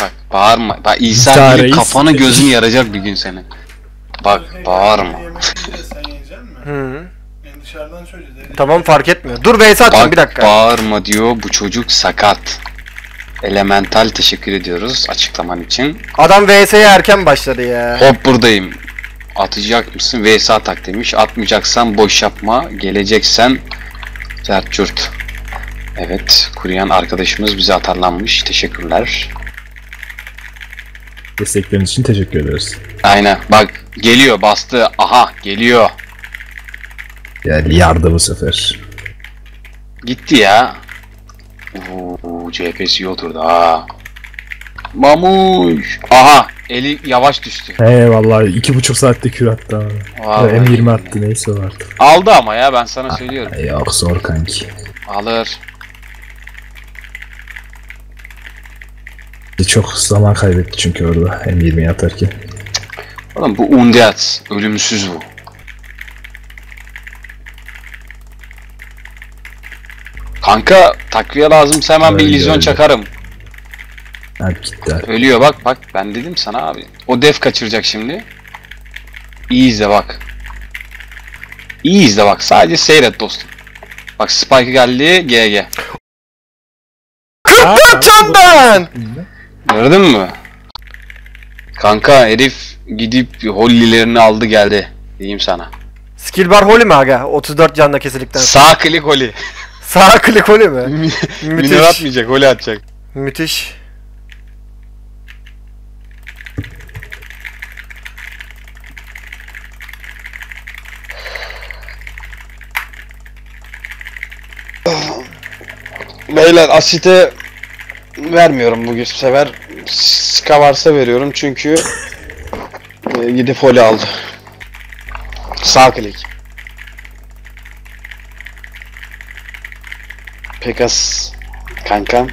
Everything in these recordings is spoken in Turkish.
Bak bağırma. Bak İsa gibi kafanı gözünü yaracak bir gün senin. Bak bağırma. Sen yiyecek misin? Hı. Ben dışarıdan şöyle dedim. Tamam fark etmiyor. Dur Veysat'cığım bir dakika. Bağırma diyor, bu çocuk sakat. Elemental teşekkür ediyoruz açıklaman için. Adam VS'ye erken başladı ya. Hop buradayım. Atacak mısın? VS atak demiş. Atmayacaksan boş yapma. Geleceksen cart curt. Evet. Kuryan arkadaşımız bize atarlanmış. Teşekkürler. Destekleriniz için teşekkür ederiz. Aynen. Bak geliyor bastı. Aha geliyor. Yani yardı bu sefer. Gitti ya. Ooo CHP'si iyi oturdu ha. Mamuş. Aha eli yavaş düştü. He vallahi 2,5 saatte kür attı abi. M20 attı neyse vardı. Aldı ama ya ben sana söylüyorum. Yok zor kanki. Alır. Çok zaman kaybetti çünkü orada M20'yi atarken. Oğlum bu Undead ölümsüz bu. Kanka takviye lazımsa hemen bir illüzyon çakarım. Ölüyor bak bak ben dedim sana abi. O def kaçıracak şimdi. İyi izle bak. İyi izle bak sadece seyret dostum. Bak Spike geldi GG. Kırpacağım ben. Gördün mü? Kanka herif gidip hollilerini aldı geldi. Diyeyim sana. Skill bar holly mi aga? 34 canla kesilikten. Sağ klik holly. Sağ klik holly mi? Minör atmayacak, holly atacak. Müthiş. Beyler asite vermiyorum bugün sefer. Ska varsa veriyorum çünkü gidip holly aldı. Sağ klik. Pekas kankam.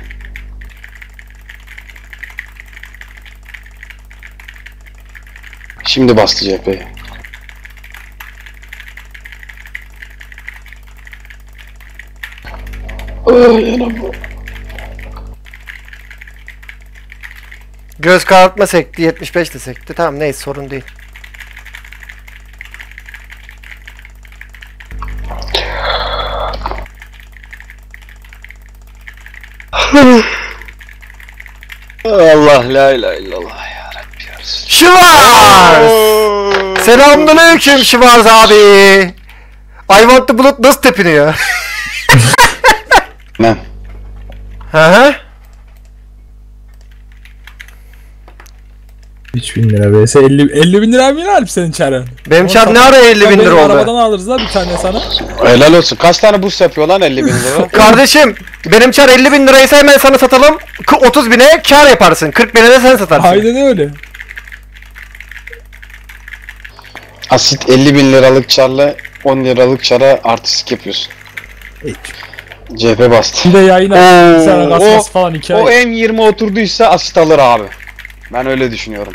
Şimdi bastı CHP'yi. Göz karartma sekti, 75 de sekti. Tamam neyse sorun değil. Allah la ilahe illallah ya Rabbi ya Resulallah. Şivars! Selamünaleyküm Şivars abi. I want the blood nasıl tepiniyor? Ne? Hı. 3.000 lira vs 50.000 lira mı alp senin çaren? Benim çar ne ara 50.000 lira oldu? Arabadan alırız da bir tane sana. Helal olsun. Kaç tane burs yapıyor lan 50.000 lira? Kardeşim benim çar 50.000 liraysa hemen sana satalım. 30.000'e kar yaparsın. 40.000'e de sen satarsın. Aynen öyle. Asit 50.000 liralık çarla 10 liralık çara artistik yapıyorsun. Evet. CHP bastı. Bir de yayına falan hikaye. O M20 oturduysa asit alır abi. Ben öyle düşünüyorum.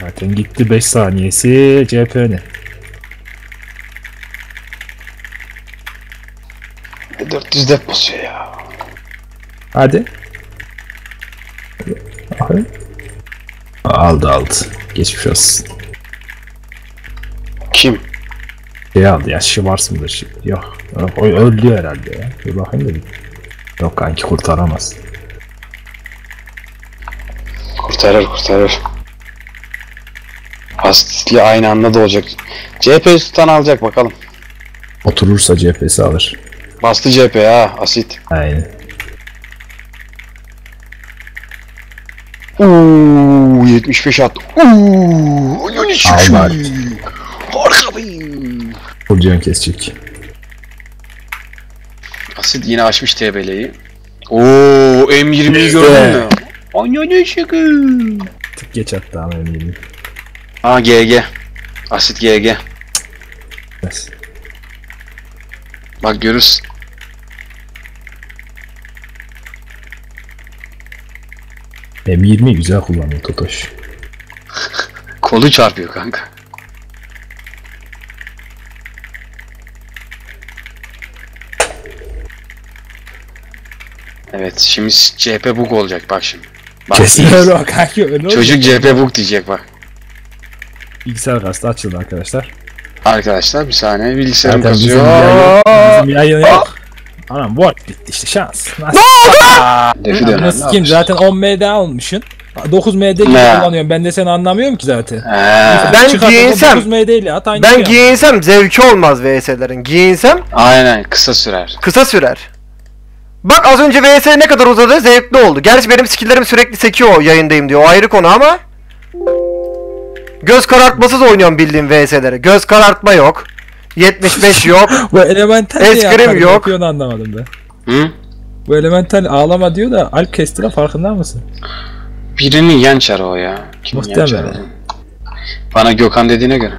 Zaten gitti 5 saniyesi CHP ne? E 400 def basıyor ya. Hadi. Hadi. Aldı. Geçmiş olsun. Kim? Aldı ya Şivars mıdır şimdi? Yok. O öldü herhalde ya. Bir bakayım dedim. Yok kanki kurtaramaz. Kurtarır. Asitli aynı anda da olacak. CHP'yi tutan alacak bakalım. Oturursa CHP'si alır. Bastı CHP ha asit. Aynen. Uuuu 75 at. Uuuu 13 aldı. Harikayım. Kurcan kesecek. Asit yine açmış TBL'yi. Ooo M20'yi gördün mü? Ananı şükür. Tık geç attı ama eminim. Aa GG. Asit GG. Yes. Bak görürsün. M20 güzel kullanıyor Totoş. Kolu çarpıyor kanka. Evet şimdi CHP bug olacak bak şimdi. Kesin öyle o kanka, öyle çocuk CHP book diyecek bak. Bilgisayar kastı açıldı arkadaşlar. Arkadaşlar bir saniye, bilgisayarım kazıyor. Bizim yayın yok. Anam warp bitti işte, şans. Nasıl? Nasıl kim zaten 10 MD almışsın. 9 MD ile kullanıyorum. Ben de seni anlamıyorum ki zaten. Ben giyinsem 9 MD ile at aynı. Ben giyinsem zevki olmaz VS'lerin. Giyinsem aynen kısa sürer. Kısa sürer. Bak az önce VS ne kadar uzadı, zevkli oldu. Gerçi benim skill'lerim sürekli sekiyor, yayındayım diyor. O ayrı konu ama göz karartmasız oynuyorum bildiğim VS'lere. Göz karartma yok. 75 yok. Bu Elemental eskrim yok. Onu anlamadım ben. Hı? Bu Elemental ağlama diyor da alp kestiğine farkında mısın? Birini yençer o ya. Kim muhtemelen. Yençer? Bana Gökhan dediğine göre.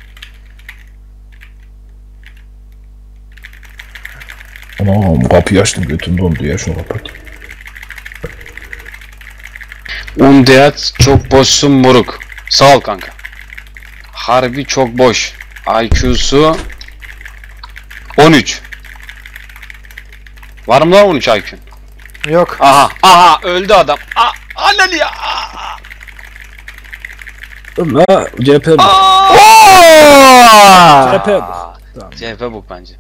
Anam kapıyı açtım, götüm dondu ya, şunu kapat. Undead çok boşsun moruk. Sağ ol kanka. Harbi çok boş. IQ'su 13. Var mı lan 13 IQ? Yok. Aha, aha öldü adam. Aa, anali ya. Dur la, CHP bu. CHP bu. CHP bu bence.